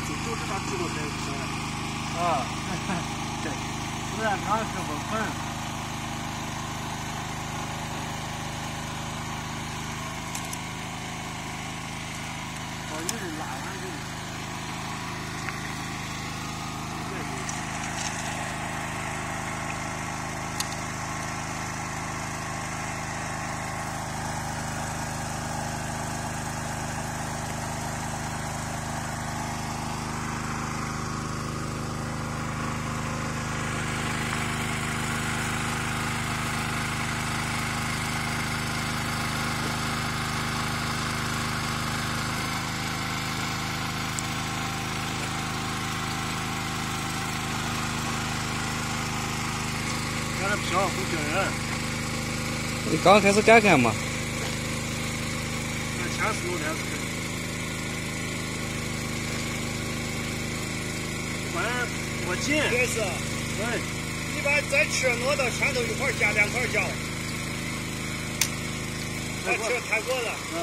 要紧，就是他自个才有吃。啊，对，不然他是不困。我一直拉上去。 小胡椒人，你刚开始干嘛？那前15年吃，我进。也是。对。你把咱吃挪到前头一块加2块椒。咱吃太过了。嗯。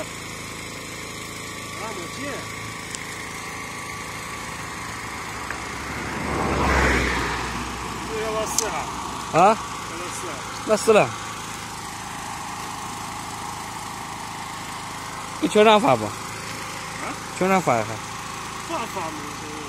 啊，我进。 要不要试哈？啊？要不要试？那试了。给全让发不？啊？全让发一下。放发没？